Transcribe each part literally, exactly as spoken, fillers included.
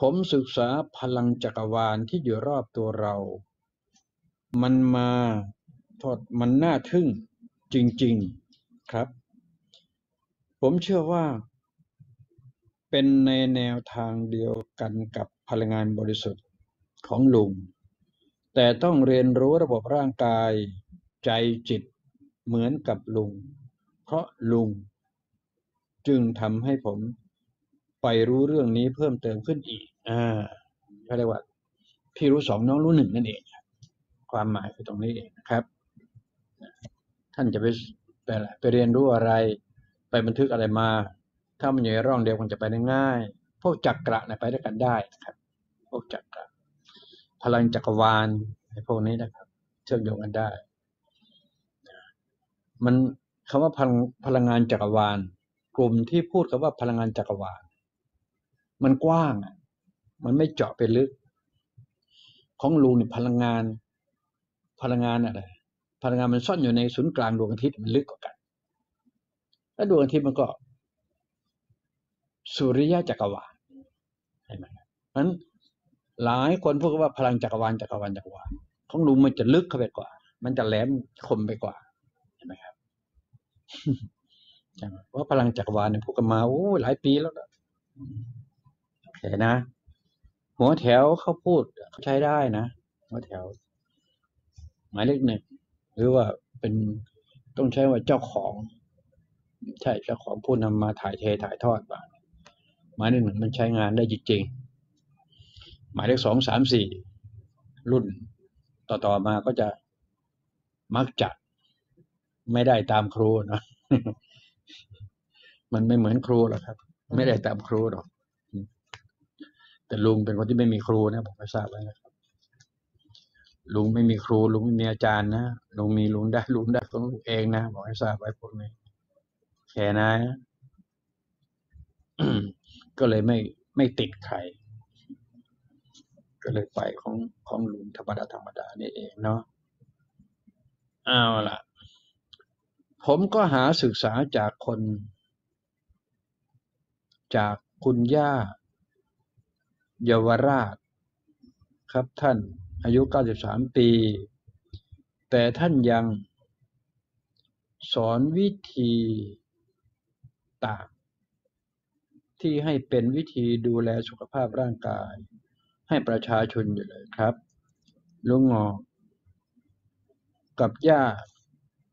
ผมศึกษาพลังจักรวาลที่อยู่รอบตัวเรามันมาทอดมันน่าทึ่งจริงๆครับผมเชื่อว่าเป็นในแนวทางเดียวกันกับพลังงานบริสุทธิ์ของลุงแต่ต้องเรียนรู้ระบบร่างกายใจจิตเหมือนกับลุงเพราะลุงจึงทำให้ผมไปรู้เรื่องนี้เพิ่มเติมขึ้นอีกอ่าเขาเรียกว่าพี่รู้สองน้องรู้หนึ่งนั่นเองความหมายคือตรงนี้เองนะครับท่านจะไปไปอะไรไปเรียนรู้อะไรไปบันทึกอะไรมาถ้ามันอยู่ในร่องเดียวกันจะไปได้ง่ายพวกจักระไปด้วยกันได้นะครับพวกจักระพลังจักรวาลพวกนี้นะครับเชื่อมโยงกันได้มันคำว่าพลังพลังงานจักรวาลกลุ่มที่พูดคำว่าพลังงานจักรวาลมันกว้างมันไม่เจาะไปลึกของลุงเนี่ยพลังงานพลังงานอะไรพลังงานมันซ่อนอยู่ในศูนย์กลางดวงอาทิตย์มันลึกกว่ากันแล้วดวงอาทิตย์มันก็สุริยะจักรวาลใช่ไหมครับนั้นหลายคนพูดว่าพลังจักรวาลจักรวาลจักรวาลของลุงมันจะลึกเข้าไปกว่ามันจะแหลมคมไปกว่าใช่ไหมครับเพราะพลังจักรวาลเนี่ยพูดกันมาโอ้หลายปีแล้วโอเคนะหัวแถวเขาพูดเขาใช้ได้นะหัวแถวหมายเลขหนึ่งหรือว่าเป็นต้องใช้ว่าเจ้าของใช่เจ้าของผู้นำมาถ่ายเทถ่ายทอดมาหมายเลขหนึ่งมันใช้งานได้จริงๆหมายเลขสองสามสี่รุ่นต่อๆมาก็จะมักจะไม่ได้ตามครูนะมันไม่เหมือนครูหรอกครับไม่ได้ตามครูหรอกแต่ลุงเป็นคนที่ไม่มีครูนะผมไม่ทราบเลยนะครับลุงไม่มีครูลุงไม่มีอาจารย์นะลุงมีลุงได้ลุงได้ของลุงเองนะบอกให้ทราบไว้พวกนี้แค่นะ ก็เลยไม่ไม่ติดใครก็เลยไปของของลุงธรรมดาธรรมดานี่เองเนาะเอาล่ะผมก็หาศึกษาจากคนจากคุณย่าเยาวราชครับท่านอายุเก้าสิบสามปีแต่ท่านยังสอนวิธีต่างที่ให้เป็นวิธีดูแลสุขภาพร่างกายให้ประชาชนอยู่เลยครับลุงงอกับย่า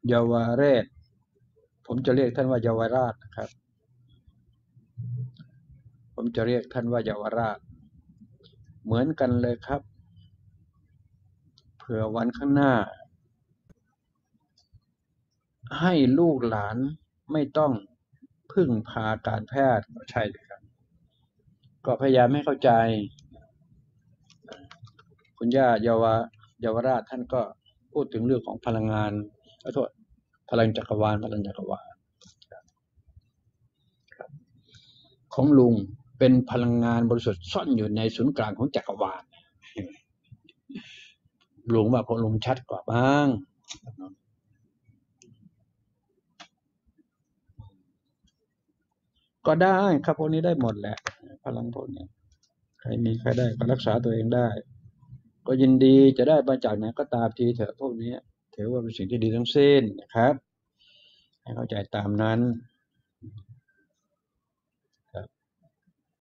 เยาวราชผมจะเรียกท่านว่าเยาวราชนะครับผมจะเรียกท่านว่าเยาวราชเหมือนกันเลยครับเผื่อวันข้างหน้าให้ลูกหลานไม่ต้องพึ่งพาการแพทย์ใช่เลยครับก็พยายามให้เข้าใจคุณย่าเยาวเยาวราชท่านก็พูดถึงเรื่องของพลังงานขอโทษพลังจักรวาลพลังจักรวาลของลุงเป็นพลังงานบริสุทธิ์ซ่อนอยู่ในศูนย์กลางของจักรวาลลุงว่าพอลุงชัดกว่าบ้างก็ได้ครับพวกนี้ได้หมดแหละพลังพวกนี้ใครมีใครได้ก็รักษาตัวเองได้ก็ยินดีจะได้มาจากไหนก็ตามทีเถอะพวกนี้ถือว่าเป็นสิ่งที่ดีทั้งสิ้นนะครับให้เข้าใจตามนั้น